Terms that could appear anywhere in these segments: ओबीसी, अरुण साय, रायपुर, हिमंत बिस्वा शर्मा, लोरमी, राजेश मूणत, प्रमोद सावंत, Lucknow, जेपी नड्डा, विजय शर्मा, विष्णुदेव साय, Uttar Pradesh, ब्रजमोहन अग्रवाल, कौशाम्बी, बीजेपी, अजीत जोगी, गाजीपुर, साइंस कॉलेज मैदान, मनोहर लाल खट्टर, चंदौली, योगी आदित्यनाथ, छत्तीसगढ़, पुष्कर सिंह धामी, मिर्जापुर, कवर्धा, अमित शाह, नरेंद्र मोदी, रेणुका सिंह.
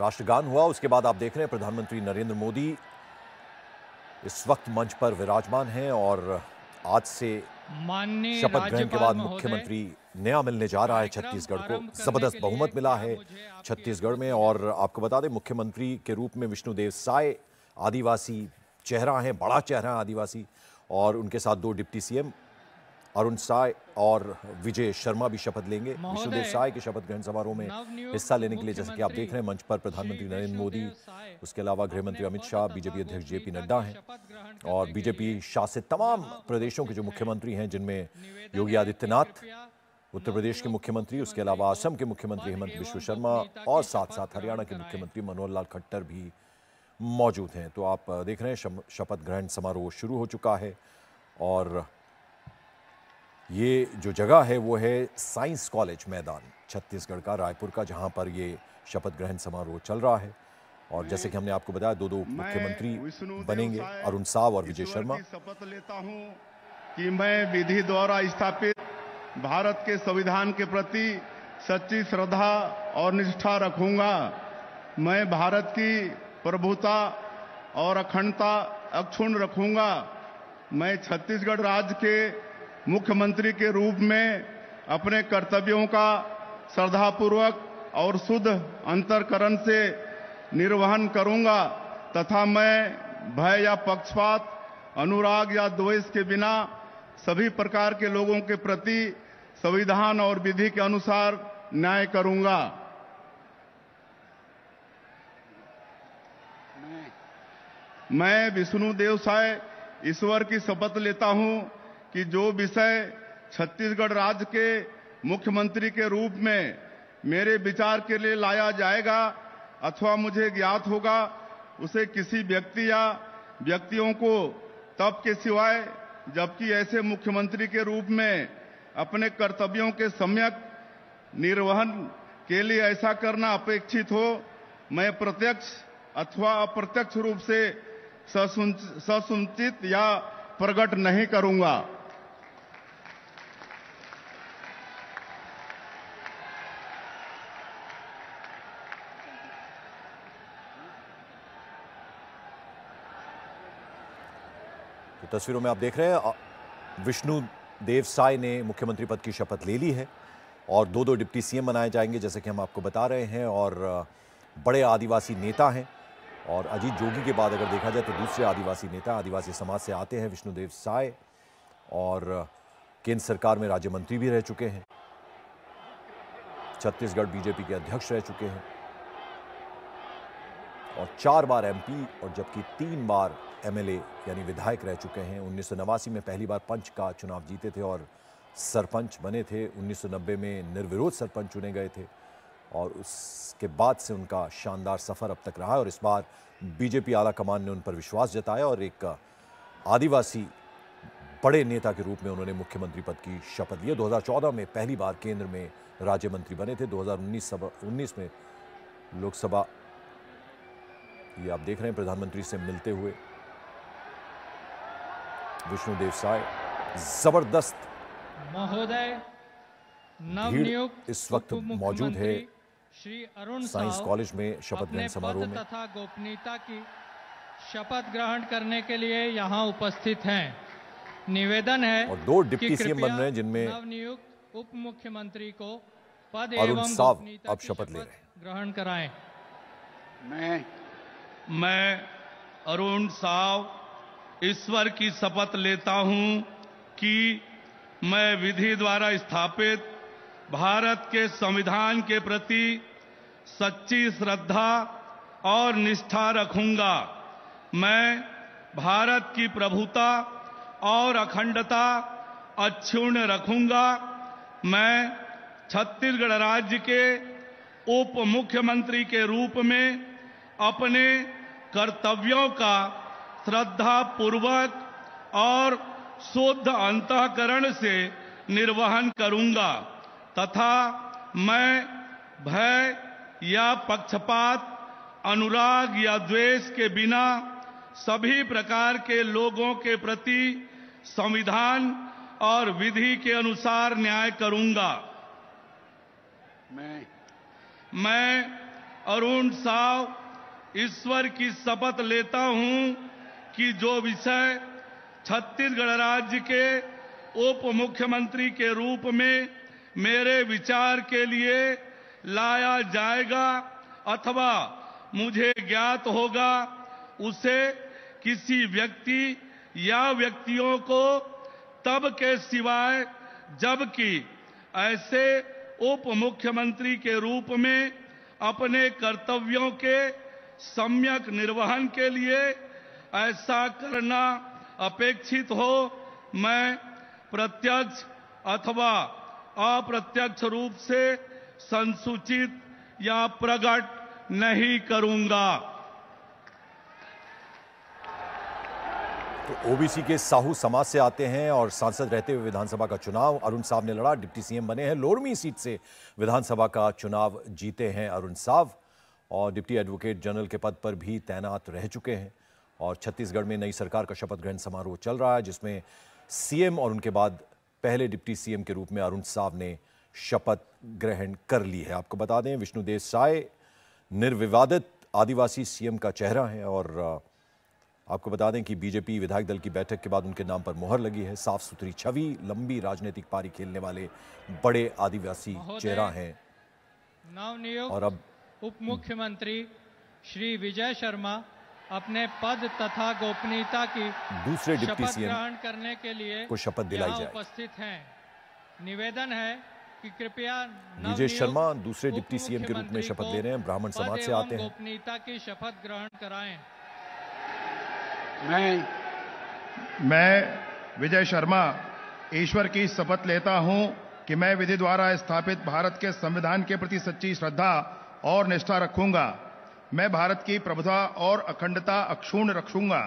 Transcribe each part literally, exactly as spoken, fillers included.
राष्ट्रगान हुआ। उसके बाद आप देख रहे हैं प्रधानमंत्री नरेंद्र मोदी इस वक्त मंच पर विराजमान हैं और आज से शपथ ग्रहण के बाद मुख्यमंत्री नया मिलने जा रहा है छत्तीसगढ़ को। जबरदस्त बहुमत मिला है छत्तीसगढ़ में और आपको बता दें मुख्यमंत्री के रूप में विष्णुदेव साय आदिवासी चेहरा हैं, बड़ा चेहरा है आदिवासी, और उनके साथ दो डिप्टी सीएम अरुण साय और विजय शर्मा भी शपथ लेंगे। विष्णुदेव साय के शपथ ग्रहण समारोह में हिस्सा लेने के लिए जैसे कि आप देख रहे हैं मंच पर प्रधानमंत्री नरेंद्र मोदी, उसके अलावा गृह मंत्री अमित शाह, बीजेपी अध्यक्ष जेपी नड्डा हैं और बीजेपी शासित तमाम प्रदेशों के जो मुख्यमंत्री हैं जिनमें योगी आदित्यनाथ उत्तर प्रदेश के मुख्यमंत्री, उसके अलावा असम के मुख्यमंत्री हिमंत बिस्वा शर्मा और साथ साथ हरियाणा के मुख्यमंत्री मनोहर लाल खट्टर भी मौजूद हैं। तो आप देख रहे हैं शपथ ग्रहण समारोह शुरू हो चुका है और ये जो जगह है वो है साइंस कॉलेज मैदान छत्तीसगढ़ का, रायपुर का, जहां पर ये शपथ ग्रहण समारोह चल रहा है। और जैसे कि हमने आपको बताया दो दो मुख्यमंत्री बनेंगे, अरुण साव और विजय शर्मा। शपथ लेता हूं कि मैं विधि द्वारा स्थापित भारत के संविधान के प्रति सच्ची श्रद्धा और निष्ठा रखूंगा। मैं भारत की प्रभुता और अखंडता अक्षुण्ण रखूंगा। मैं छत्तीसगढ़ राज्य के मुख्यमंत्री के रूप में अपने कर्तव्यों का श्रद्धापूर्वक और शुद्ध अंतकरण से निर्वहन करूंगा तथा मैं भय या पक्षपात, अनुराग या द्वेष के बिना सभी प्रकार के लोगों के प्रति संविधान और विधि के अनुसार न्याय करूंगा। मैं विष्णुदेव साय ईश्वर की शपथ लेता हूं कि जो विषय छत्तीसगढ़ राज्य के मुख्यमंत्री के रूप में मेरे विचार के लिए लाया जाएगा अथवा मुझे ज्ञात होगा उसे किसी व्यक्ति या व्यक्तियों को तब के सिवाय जबकि ऐसे मुख्यमंत्री के रूप में अपने कर्तव्यों के सम्यक निर्वहन के लिए ऐसा करना अपेक्षित हो, मैं प्रत्यक्ष अथवा अप्रत्यक्ष रूप से ससूचित या प्रकट नहीं करूंगा। तस्वीरों में आप देख रहे हैं विष्णुदेव साय ने मुख्यमंत्री पद की शपथ ले ली है और दो दो डिप्टी सीएम बनाए जाएंगे जैसे कि हम आपको बता रहे हैं। और बड़े आदिवासी नेता हैं और अजीत जोगी के बाद अगर देखा जाए तो दूसरे आदिवासी नेता आदिवासी समाज से आते हैं विष्णुदेव साय, और केंद्र सरकार में राज्य मंत्री भी रह चुके हैं, छत्तीसगढ़ बीजेपी के अध्यक्ष रह चुके हैं और चार बार एमपी और जबकि तीन बार एमएलए यानी विधायक रह चुके हैं। उन्नीस सौ नवासी में पहली बार पंच का चुनाव जीते थे और सरपंच बने थे। उन्नीस सौ नब्बे में निर्विरोध सरपंच चुने गए थे और उसके बाद से उनका शानदार सफ़र अब तक रहा है। और इस बार बीजेपी आला कमान ने उन पर विश्वास जताया और एक आदिवासी बड़े नेता के रूप में उन्होंने मुख्यमंत्री पद की शपथ ली। दो हज़ार चौदह में पहली बार केंद्र में राज्य मंत्री बने थे। दो हज़ार उन्नीस उन्नीस में लोकसभा, ये आप देख रहे हैं प्रधानमंत्री से मिलते हुए विष्णुदेव साय। जबरदस्त महोदय नवनियुक्त इस वक्त मौजूद है श्री अरुण साइंस कॉलेज में शपथ ग्रहण समारोह में तथा गोपनीयता की शपथ ग्रहण करने के लिए यहाँ उपस्थित हैं। निवेदन है और दो डिप्टी सीएम बन रहे हैं जिनमें नवनियुक्त उप मुख्यमंत्री को पद एवं गोपनीयता की शपथ ग्रहण कराएं। मैं मैं अरुण साव ईश्वर की शपथ लेता हूं कि मैं विधि द्वारा स्थापित भारत के संविधान के प्रति सच्ची श्रद्धा और निष्ठा रखूंगा। मैं भारत की प्रभुता और अखंडता अक्षुण्ण रखूंगा। मैं छत्तीसगढ़ राज्य के उप मुख्यमंत्री के रूप में अपने कर्तव्यों का श्रद्धापूर्वक और शुद्ध अंतःकरण से निर्वहन करूंगा तथा मैं भय या पक्षपात, अनुराग या द्वेष के बिना सभी प्रकार के लोगों के प्रति संविधान और विधि के अनुसार न्याय करूंगा। मैं मैं अरुण साय ईश्वर की शपथ लेता हूं कि जो विषय छत्तीसगढ़ राज्य के उप मुख्यमंत्री के रूप में मेरे विचार के लिए लाया जाएगा अथवा मुझे ज्ञात होगा उसे किसी व्यक्ति या व्यक्तियों को तब के सिवाय जबकि ऐसे उप मुख्यमंत्री के रूप में अपने कर्तव्यों के सम्यक निर्वहन के लिए ऐसा करना अपेक्षित हो, मैं प्रत्यक्ष अथवा अप्रत्यक्ष रूप से संसूचित या प्रकट नहीं करूंगा। तो ओबीसी के साहू समाज से आते हैं और सांसद रहते हुए विधानसभा का चुनाव अरुण साहब ने लड़ा, डिप्टी सीएम बने हैं। लोरमी सीट से विधानसभा का चुनाव जीते हैं अरुण साहब और डिप्टी एडवोकेट जनरल के पद पर भी तैनात रह चुके हैं। और छत्तीसगढ़ में नई सरकार का शपथ ग्रहण समारोह चल रहा है, जिसमें सीएम और उनके बाद पहले डिप्टी सीएम के रूप में अरुण साहब ने शपथ ग्रहण कर ली है। आपको बता दें, विष्णुदेव साय निर्विवादित आदिवासी सीएम का चेहरा है और आपको बता दें कि बीजेपी विधायक दल की बैठक के बाद उनके नाम पर मोहर लगी है। साफ सुथरी छवि, लंबी राजनीतिक पारी खेलने वाले बड़े आदिवासी चेहरा हैं। नवनियुक्त और अब उप मुख्यमंत्री श्री विजय शर्मा अपने पद तथा गोपनीयता की दूसरे डिप्टी सीएम ग्रहण करने के लिए को शपथ दिलाई जाए उपस्थित हैं। निवेदन है कि कृपया विजय शर्मा दूसरे डिप्टी सीएम के रूप में शपथ ले रहे हैं। ब्राह्मण समाज से आते हैं, गोपनीयता की शपथ ग्रहण कराएं। मैं मैं विजय शर्मा ईश्वर की शपथ लेता हूं कि मैं विधि द्वारा स्थापित भारत के संविधान के प्रति सच्ची श्रद्धा और निष्ठा रखूंगा। मैं भारत की प्रभुता और अखंडता अक्षुण्ण रखूंगा।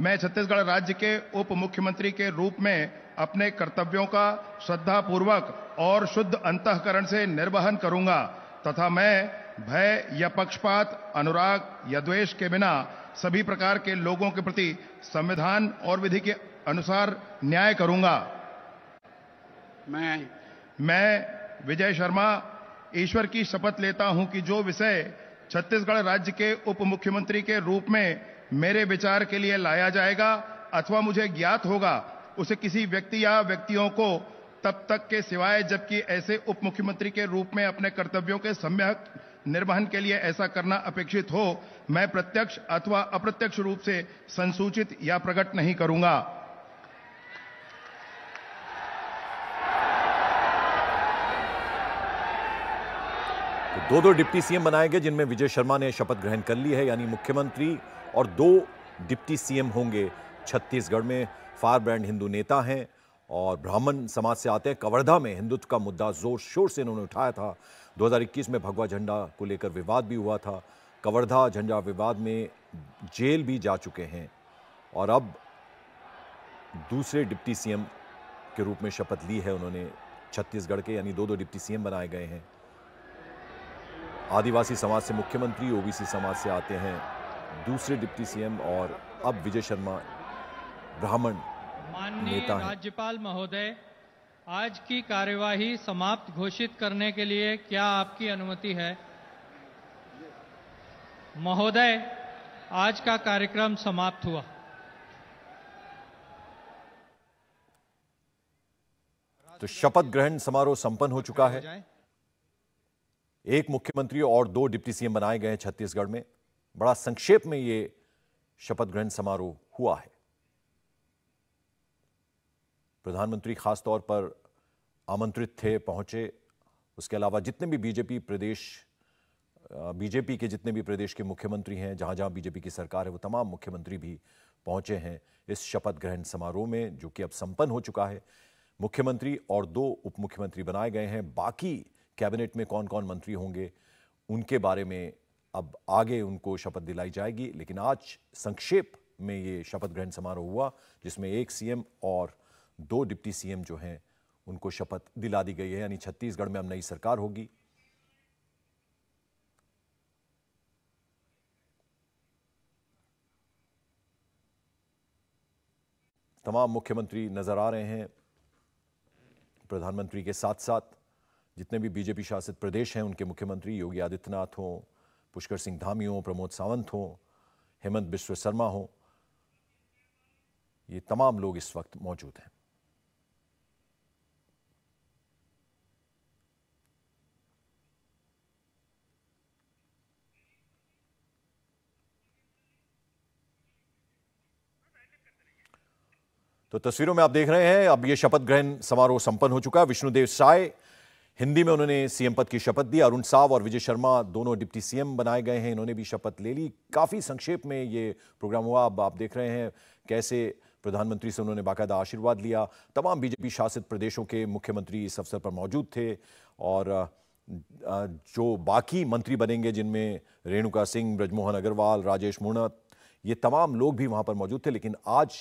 मैं छत्तीसगढ़ राज्य के उप मुख्यमंत्री के रूप में अपने कर्तव्यों का श्रद्धापूर्वक और शुद्ध अंतःकरण से निर्वहन करूंगा तथा मैं भय या पक्षपात, अनुराग या द्वेष के बिना सभी प्रकार के लोगों के प्रति संविधान और विधि के अनुसार न्याय करूंगा। मैं मैं विजय शर्मा ईश्वर की शपथ लेता हूं कि जो विषय छत्तीसगढ़ राज्य के उप मुख्यमंत्री के रूप में मेरे विचार के लिए लाया जाएगा अथवा मुझे ज्ञात होगा उसे किसी व्यक्ति या व्यक्तियों को तब तक के सिवाय जबकि ऐसे उप मुख्यमंत्री के रूप में अपने कर्तव्यों के सम्यक निर्वहन के लिए ऐसा करना अपेक्षित हो, मैं प्रत्यक्ष अथवा अप्रत्यक्ष रूप से संसूचित या प्रकट नहीं करूंगा। तो दो दो डिप्टी सीएम बनाए गए, जिनमें विजय शर्मा ने शपथ ग्रहण कर ली है, यानी मुख्यमंत्री और दो डिप्टी सीएम होंगे छत्तीसगढ़ में। फायर ब्रांड हिंदू नेता हैं और ब्राह्मण समाज से आते हैं। कवर्धा में हिंदुत्व का मुद्दा जोर शोर से इन्होंने उठाया था। दो हज़ार इक्कीस में भगवा झंडा को लेकर विवाद भी हुआ था। कवर्धा झंडा विवाद में जेल भी जा चुके हैं और अब दूसरे डिप्टी सीएम के रूप में शपथ ली है उन्होंने छत्तीसगढ़ के, यानी दो दो डिप्टी सीएम बनाए गए हैं। आदिवासी समाज से मुख्यमंत्री, ओबीसी समाज से आते हैं दूसरे डिप्टी सीएम और अब विजय शर्मा ब्राह्मण माननीय राज्यपाल महोदय, आज की कार्यवाही समाप्त घोषित करने के लिए क्या आपकी अनुमति है? महोदय, आज का कार्यक्रम समाप्त हुआ। तो शपथ ग्रहण समारोह संपन्न हो चुका है। एक मुख्यमंत्री और दो डिप्टी सीएम बनाए गए हैं छत्तीसगढ़ में। बड़ा संक्षेप में ये शपथ ग्रहण समारोह हुआ है। प्रधानमंत्री खास तौर पर आमंत्रित थे, पहुंचे। उसके अलावा जितने भी बीजेपी प्रदेश बीजेपी के जितने भी प्रदेश के मुख्यमंत्री हैं, जहां जहां बीजेपी की सरकार है, वो तमाम मुख्यमंत्री भी पहुंचे हैं इस शपथ ग्रहण समारोह में, जो कि अब संपन्न हो चुका है। मुख्यमंत्री और दो उप मुख्यमंत्री बनाए गए हैं। बाकी कैबिनेट में कौन कौन मंत्री होंगे उनके बारे में अब आगे उनको शपथ दिलाई जाएगी। लेकिन आज संक्षेप में ये शपथ ग्रहण समारोह हुआ, जिसमें एक सीएम और दो डिप्टी सीएम जो हैं उनको शपथ दिला दी गई है, यानी छत्तीसगढ़ में अब नई सरकार होगी। तमाम मुख्यमंत्री नजर आ रहे हैं, प्रधानमंत्री के साथ साथ जितने भी बीजेपी शासित प्रदेश हैं उनके मुख्यमंत्री, योगी आदित्यनाथ हों, पुष्कर सिंह धामी हो, प्रमोद सावंत हो, हिमंत बिस्वा शर्मा हो, ये तमाम लोग इस वक्त मौजूद हैं। तो तस्वीरों में आप देख रहे हैं, अब ये शपथ ग्रहण समारोह संपन्न हो चुका है। विष्णुदेव साय हिंदी में उन्होंने सीएम पद की शपथ दी। अरुण साय और विजय शर्मा दोनों डिप्टी सीएम बनाए गए हैं, इन्होंने भी शपथ ले ली। काफी संक्षेप में ये प्रोग्राम हुआ। अब आप देख रहे हैं कैसे प्रधानमंत्री से उन्होंने बाकायदा आशीर्वाद लिया। तमाम बीजेपी शासित प्रदेशों के मुख्यमंत्री इस अवसर पर मौजूद थे और जो बाकी मंत्री बनेंगे जिनमें रेणुका सिंह, ब्रजमोहन अग्रवाल, राजेश मूणत, ये तमाम लोग भी वहां पर मौजूद थे। लेकिन आज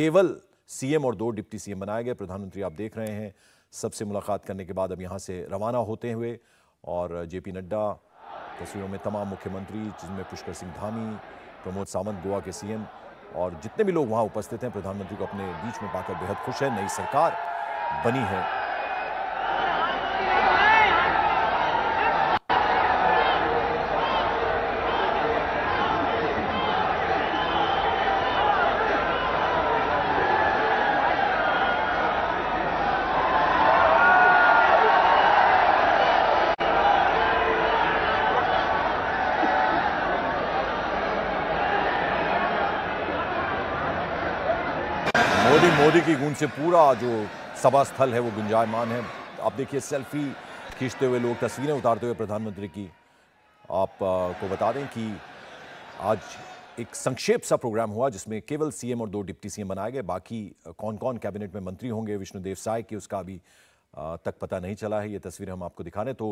केवल सीएम और दो डिप्टी सीएम बनाए गए। प्रधानमंत्री आप देख रहे हैं सबसे मुलाकात करने के बाद अब यहाँ से रवाना होते हुए, और जेपी नड्डा, तस्वीरों में तमाम मुख्यमंत्री जिनमें पुष्कर सिंह धामी, प्रमोद सावंत गोवा के सीएम, और जितने भी लोग वहाँ उपस्थित हैं प्रधानमंत्री को अपने बीच में पाकर बेहद खुश है। नई सरकार बनी है। मोदी की गूंज से पूरा जो सभा स्थल है वो गुंजायमान है। आप देखिए सेल्फी खींचते हुए लोग, तस्वीरें उतारते हुए प्रधानमंत्री की। आप को बता दें कि आज एक संक्षेप सा प्रोग्राम हुआ जिसमें केवल सीएम और दो डिप्टी सीएम बनाए गए। बाकी कौन कौन कैबिनेट में मंत्री होंगे विष्णुदेव साय की, उसका अभी तक पता नहीं चला है। ये तस्वीरें हम आपको दिखा रहे हैं। तो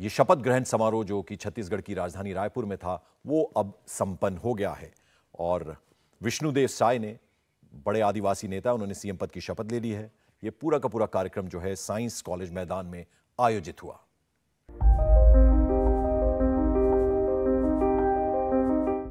ये शपथ ग्रहण समारोह जो कि छत्तीसगढ़ की राजधानी रायपुर में था, वो अब संपन्न हो गया है। और विष्णुदेव साय ने, बड़े आदिवासी नेता, उन्होंने सीएम पद की शपथ ले ली है। ये पूरा का पूरा कार्यक्रम जो है साइंस कॉलेज मैदान में आयोजित हुआ।